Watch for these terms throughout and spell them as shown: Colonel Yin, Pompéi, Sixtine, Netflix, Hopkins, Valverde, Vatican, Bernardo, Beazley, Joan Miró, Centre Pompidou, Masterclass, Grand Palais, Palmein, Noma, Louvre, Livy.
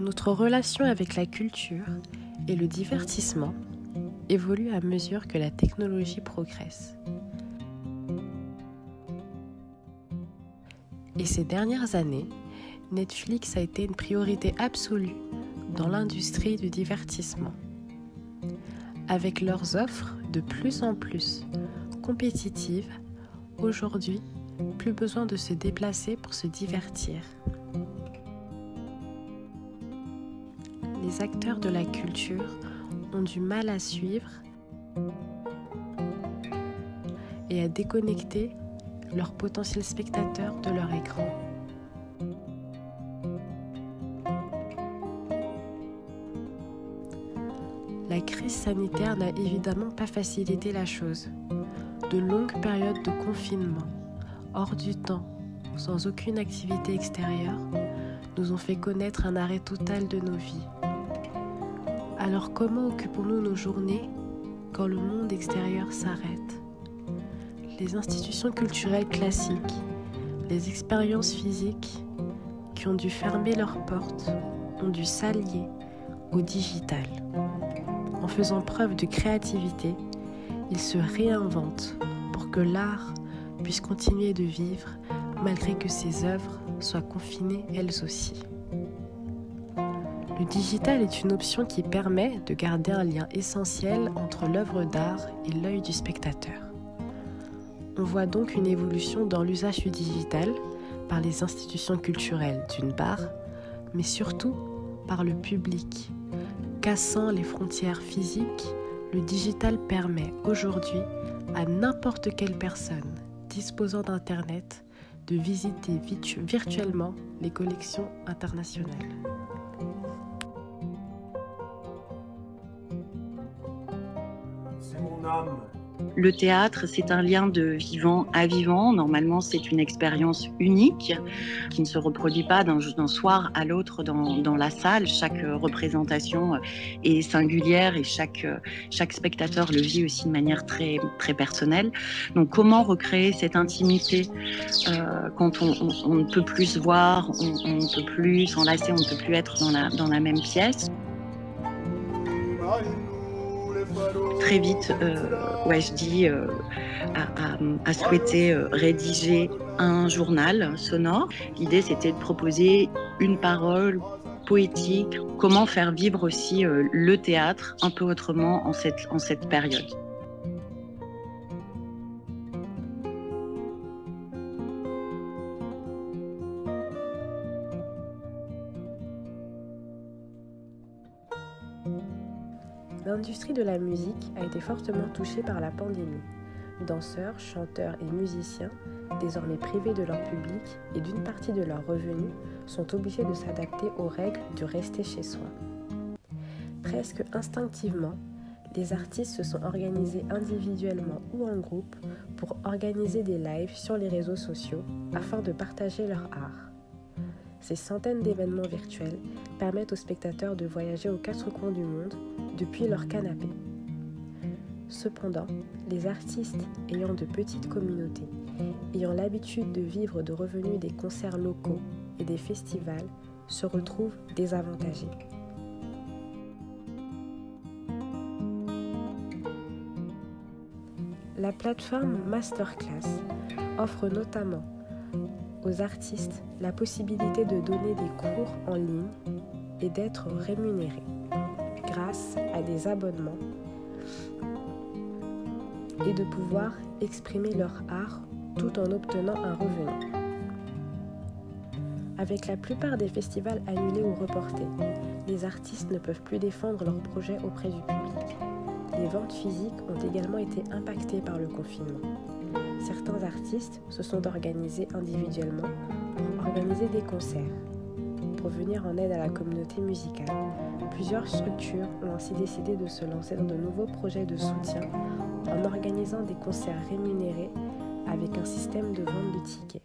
notre relation avec la culture et le divertissement évolue à mesure que la technologie progresse. Et ces dernières années, Netflix a été une priorité absolue dans l'industrie du divertissement. Avec leurs offres de plus en plus compétitives, aujourd'hui, plus besoin de se déplacer pour se divertir. Les acteurs de la culture ont du mal à suivre et à déconnecter leurs potentiels spectateurs de leur écran. La crise sanitaire n'a évidemment pas facilité la chose. De longues périodes de confinement, hors du temps, sans aucune activité extérieure, nous ont fait connaître un arrêt total de nos vies. Alors comment occupons-nous nos journées quand le monde extérieur s'arrête? Les institutions culturelles classiques, les expériences physiques qui ont dû fermer leurs portes, ont dû s'allier au digital. En faisant preuve de créativité, ils se réinventent pour que l'art puisse continuer de vivre malgré que ses œuvres soient confinées elles aussi. Le digital est une option qui permet de garder un lien essentiel entre l'œuvre d'art et l'œil du spectateur. On voit donc une évolution dans l'usage du digital par les institutions culturelles d'une part, mais surtout par le public. Cassant les frontières physiques, le digital permet aujourd'hui à n'importe quelle personne disposant d'Internet de visiter virtuellement les collections internationales. C'est mon âme. Le théâtre, c'est un lien de vivant à vivant. Normalement, c'est une expérience unique qui ne se reproduit pas d'un soir à l'autre dans la salle. Chaque représentation est singulière et chaque spectateur le vit aussi de manière très, très personnelle. Donc, comment recréer cette intimité quand on ne peut plus se voir, on ne peut plus s'enlacer, on ne peut plus être dans la même pièce? Très vite, à souhaiter rédiger un journal sonore. L'idée, c'était de proposer une parole poétique, comment faire vivre aussi le théâtre un peu autrement en cette période. L'industrie de la musique a été fortement touchée par la pandémie. Danseurs, chanteurs et musiciens, désormais privés de leur public et d'une partie de leurs revenus, sont obligés de s'adapter aux règles du rester chez soi. Presque instinctivement, les artistes se sont organisés individuellement ou en groupe pour organiser des lives sur les réseaux sociaux afin de partager leur art. Ces centaines d'événements virtuels permettent aux spectateurs de voyager aux quatre coins du monde depuis leur canapé. Cependant, les artistes ayant de petites communautés, ayant l'habitude de vivre de revenus des concerts locaux et des festivals, se retrouvent désavantagés. La plateforme Masterclass offre notamment aux artistes la possibilité de donner des cours en ligne et d'être rémunérés grâce à des abonnements et de pouvoir exprimer leur art tout en obtenant un revenu. Avec la plupart des festivals annulés ou reportés, les artistes ne peuvent plus défendre leurs projets auprès du public. Les ventes physiques ont également été impactées par le confinement. Certains artistes se sont organisés individuellement pour organiser des concerts. Pour venir en aide à la communauté musicale, plusieurs structures ont ainsi décidé de se lancer dans de nouveaux projets de soutien en organisant des concerts rémunérés avec un système de vente de tickets.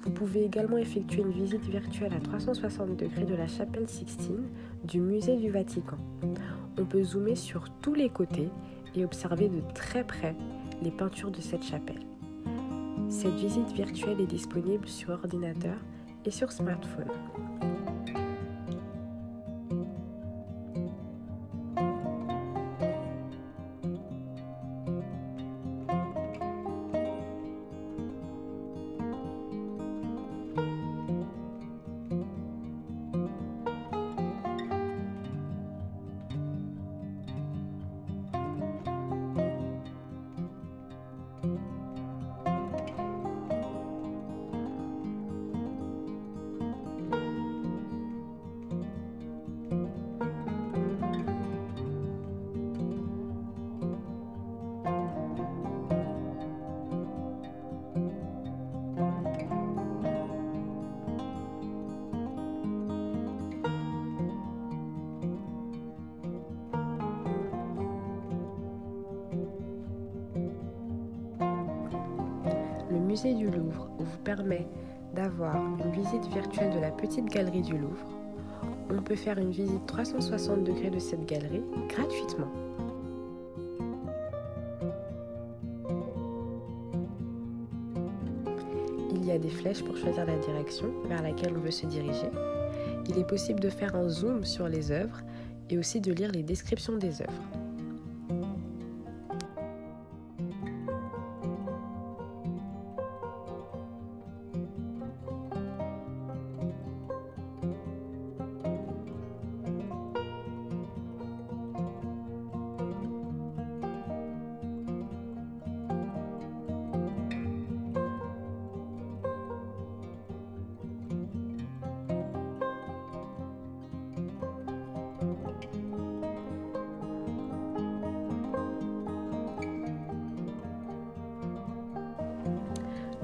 Vous pouvez également effectuer une visite virtuelle à 360 degrés de la chapelle Sixtine du musée du Vatican. On peut zoomer sur tous les côtés et observer de très près les peintures de cette chapelle. Cette visite virtuelle est disponible sur ordinateur et sur smartphone. Le musée du Louvre vous permet d'avoir une visite virtuelle de la petite galerie du Louvre. On peut faire une visite 360 degrés de cette galerie gratuitement. Il y a des flèches pour choisir la direction vers laquelle on veut se diriger. Il est possible de faire un zoom sur les œuvres et aussi de lire les descriptions des œuvres.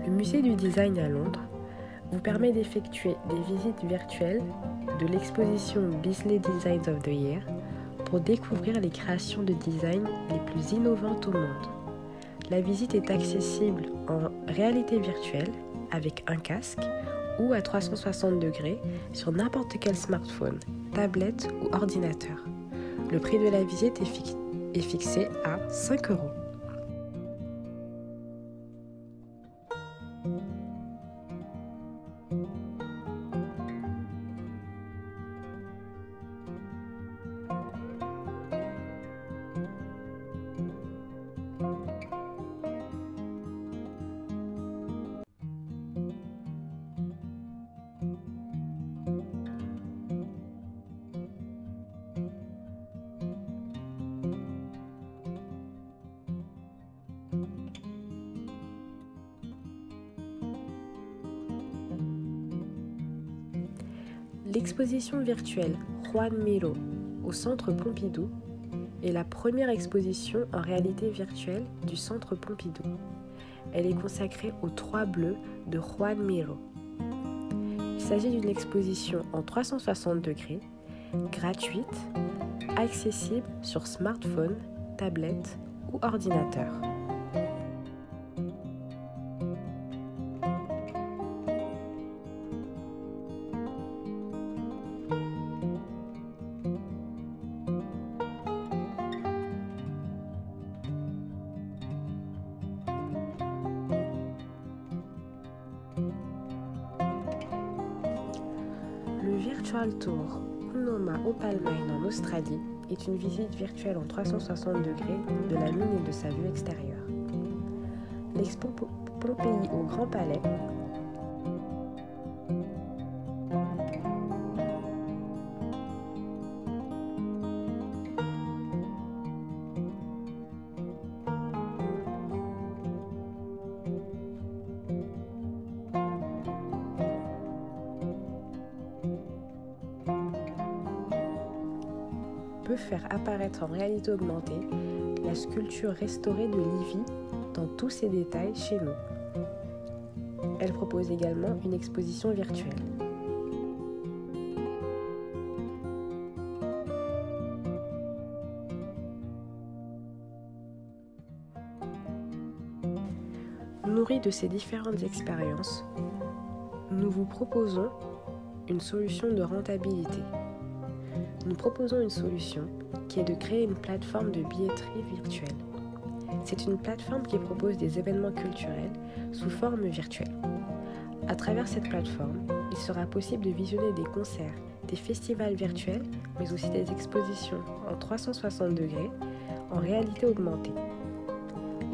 Le musée du design à Londres vous permet d'effectuer des visites virtuelles de l'exposition Beazley Designs of the Year pour découvrir les créations de design les plus innovantes au monde. La visite est accessible en réalité virtuelle avec un casque ou à 360 degrés sur n'importe quel smartphone, tablette ou ordinateur. Le prix de la visite est fixé à 5 €. L'exposition virtuelle Joan Miró au Centre Pompidou est la première exposition en réalité virtuelle du Centre Pompidou. Elle est consacrée aux Trois Bleus de Joan Miró. Il s'agit d'une exposition en 360 degrés, gratuite, accessible sur smartphone, tablette ou ordinateur. Virtual Tour Noma au Palmein en Australie est une visite virtuelle en 360 degrés de la Lune et de sa vue extérieure. L'expo Pompéi au Grand Palais peut faire apparaître en réalité augmentée la sculpture restaurée de Livy dans tous ses détails chez nous. Elle propose également une exposition virtuelle. nourri de ces différentes expériences, nous vous proposons une solution de rentabilité. Nous proposons une solution qui est de créer une plateforme de billetterie virtuelle. C'est une plateforme qui propose des événements culturels sous forme virtuelle. À travers cette plateforme, il sera possible de visionner des concerts, des festivals virtuels, mais aussi des expositions en 360 degrés en réalité augmentée.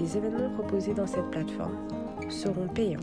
Les événements proposés dans cette plateforme seront payants